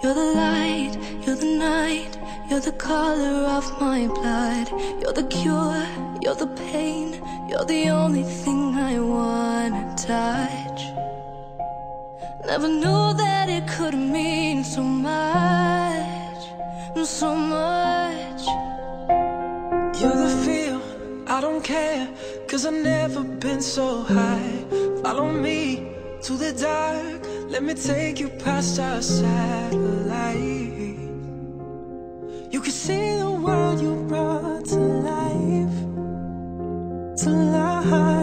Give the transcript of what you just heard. You're the light, you're the night, you're the color of my blood. You're the cure, you're the pain, you're the only thing I wanna touch. Never knew that it could mean so much, so much. You're the feel, I don't care, 'cause I've never been so high. Follow me to the dark, let me take you past our satellite. You can see the world you brought to life, to life.